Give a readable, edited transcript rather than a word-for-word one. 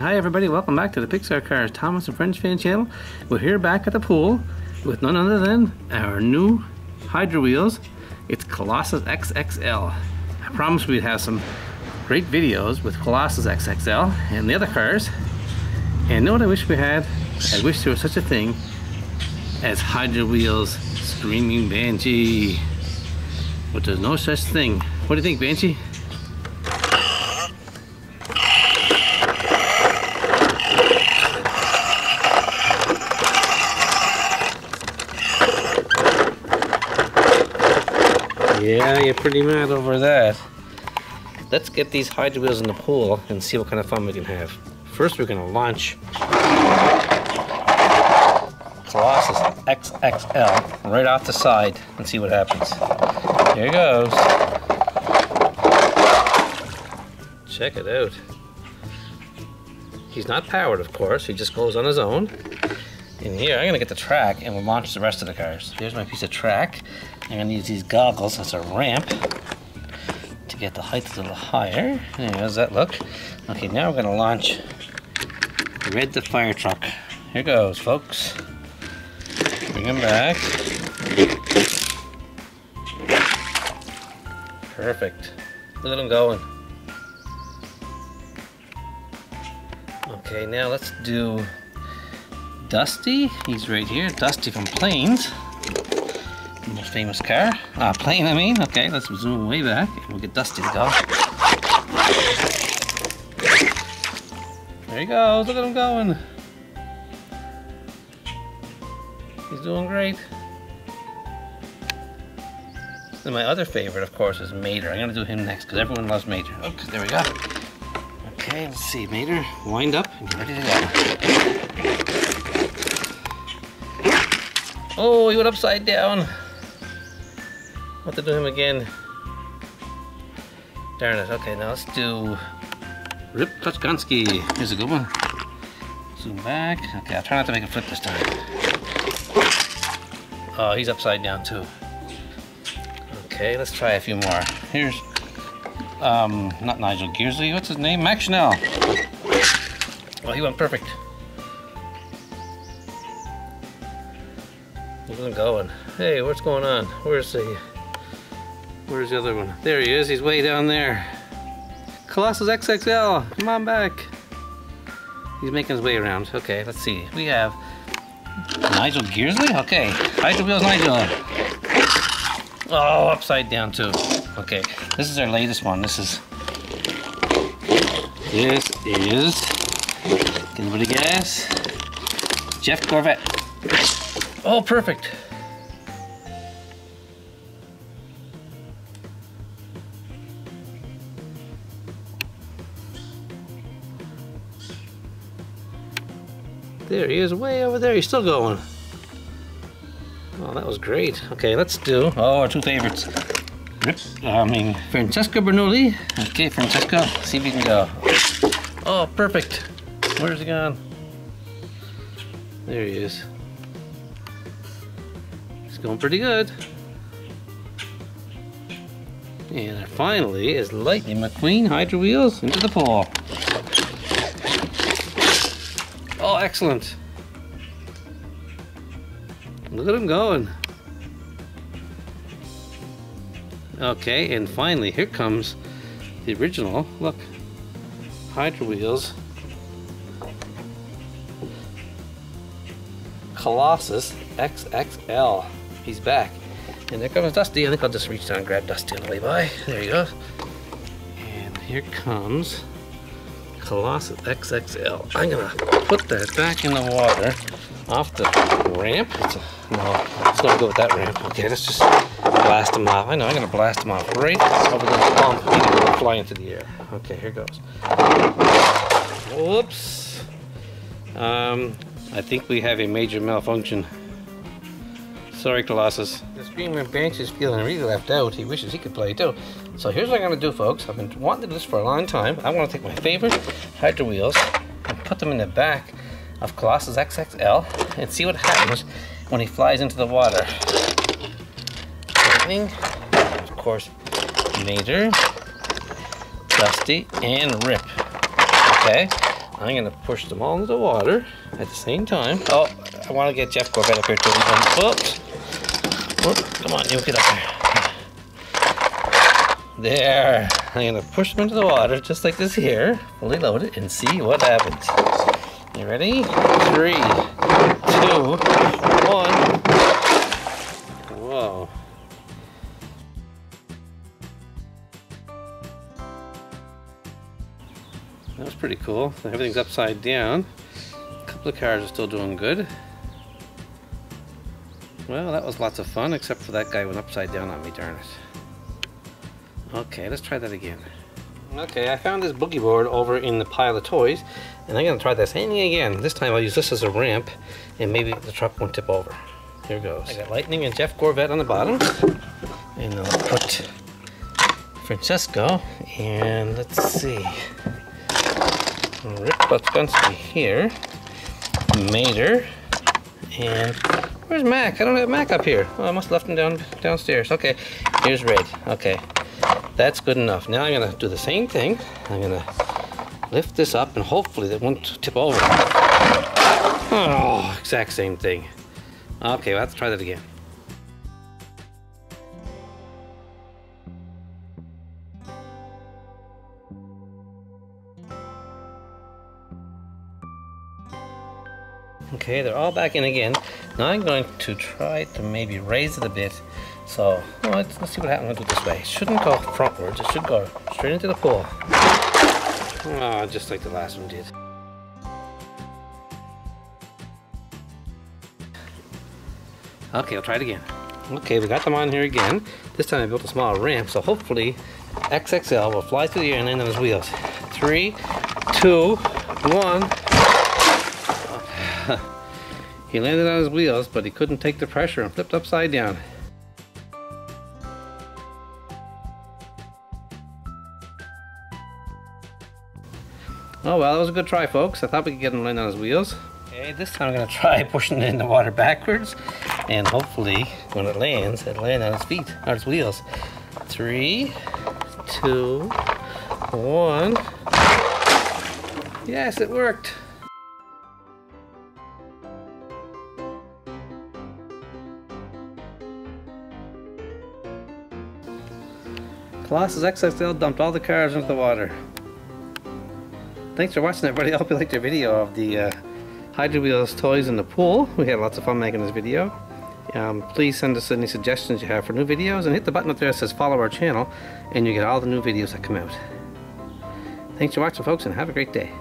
Hi everybody, welcome back to the Pixar Cars Thomas and Friends fan channel. We're here back at the pool with none other than our new Hydro Wheels. It's Colossus XXL. I promised we'd have some great videos with Colossus XXL and the other cars. And know what I wish we had? I wish there was such a thing as Hydro Wheels Screaming Banshee. But there's no such thing. What do you think, Banshee? Yeah, you're pretty mad over that. Let's get these Hydro Wheels in the pool and see what kind of fun we can have. First, we're going to launch Colossus XXL right off the side and see what happens. Here it goes. Check it out. He's not powered, of course. He just goes on his own. In here, I'm going to get the track and we'll launch the rest of the cars. Here's my piece of track. I'm going to use these goggles as a ramp to get the height a little higher. There, how's that look? Okay, now we're going to launch Red the fire truck. Here goes, folks. Bring him back. Perfect. Look at him going. Okay, now let's do Dusty. He's right here. Dusty from Planes. Most famous car. Plane, I mean. Okay, let's zoom way back and we'll get Dusty to go. There he goes. Look at him going. He's doing great. And my other favorite, of course, is Mater. I'm going to do him next because everyone loves Mater. Oh, there we go. Okay, let's see. Mater, wind up and get ready to go. Oh, he went upside down. I'll have to do him again. Darn it. Okay, now let's do Rip Tuchkansky. Here's a good one. Zoom back. Okay, I'll try not to make a flip this time. Oh, he's upside down too. Okay, let's try a few more. Here's, not Nigel Gearsley, what's his name? Max Schnell. Oh, he went perfect. Look at him going. Hey, what's going on? Where's the other one? There he is, he's way down there. Colossus XXL, come on back. He's making his way around. Okay, let's see. We have Nigel Gearsley? Okay, Hydro Wheels Nigel. Oh, upside down too. Okay, this is our latest one. This is, can anybody guess? Jeff Corvette. Oh, perfect. There he is, way over there. He's still going. Oh, that was great. Okay, let's do, our two favorites. Francesco Bernoulli. Okay, Francesco, see if we can go. Oh, perfect. Where's he gone? There he is. He's going pretty good. And finally is Lightning McQueen, Hydro Wheels, into the pool. Oh, excellent. Look at him going. Okay, and finally, here comes the original, look, Hydro Wheels Colossus XXL. He's back. And there comes Dusty. I think I'll just reach down and grab Dusty on the way by. There you go. And here comes Colossus XXL. I'm gonna put that back in the water off the ramp. No, let's not go with that ramp. Okay, let's just blast them off. I know I'm gonna blast them off right over this bump. He's gonna fly into the air. Okay, here goes. Whoops. I think we have a major malfunction. Sorry, Colossus. The Screaming Banshee is feeling really left out. He wishes he could play too. So here's what I'm going to do, folks. I've been wanting to do this for a long time. I want to take my favorite Hydro Wheels and put them in the back of Colossus XXL and see what happens when he flies into the water. Lightning, of course, Mater, Dusty, and Rip. Okay, I'm gonna push them all into the water at the same time. Oh, I want to get Jeff Corvette up here too. Oops. Oops. Come on, you get up there. There. I'm gonna push them into the water just like this here, fully loaded, and see what happens. You ready? 3, 2, 1. Whoa. That was pretty cool. Everything's upside down. A couple of cars are still doing good. Well, that was lots of fun, except for that guy went upside down on me, darn it. Okay, let's try that again. Okay, I found this boogie board over in the pile of toys, and I'm gonna try this hanging again. This time I'll use this as a ramp, and maybe the truck won't tip over. Here goes. I got Lightning and Jeff Corvette on the bottom, and I'll put Francesco, and let's see. Rip Tuchkansky here, Mater, and where's Mac? I don't have Mac up here. Oh, I must have left him downstairs. Okay, here's Red. Okay, that's good enough. Now I'm gonna do the same thing. I'm gonna lift this up and hopefully that won't tip over. Oh, exact same thing. Okay, well, let's try that again. Okay, they're all back in again. Now I'm going to try to maybe raise it a bit. So, well, let's see what happens. I'm going to do it this way. It shouldn't go frontwards. It should go straight into the pool. Oh, just like the last one did. Okay, I'll try it again. Okay, we got them on here again. This time I built a small ramp, so hopefully XXL will fly through the air and land on his wheels. 3, 2, 1. He landed on his wheels, but he couldn't take the pressure and flipped upside down. Oh well, that was a good try, folks. I thought we could get him landing on his wheels. Okay, this time I'm going to try pushing it in the water backwards, and hopefully when it lands, it'll land on his feet, on his wheels. 3, 2, 1. Yes, it worked. Colossus XXL dumped all the cars into the water. Thanks for watching, everybody. I hope you liked your video of the Hydro Wheels toys in the pool. We had lots of fun making this video. Please send us any suggestions you have for new videos, and hit the button up there that says follow our channel, and you get all the new videos that come out. Thanks for watching, folks, and have a great day.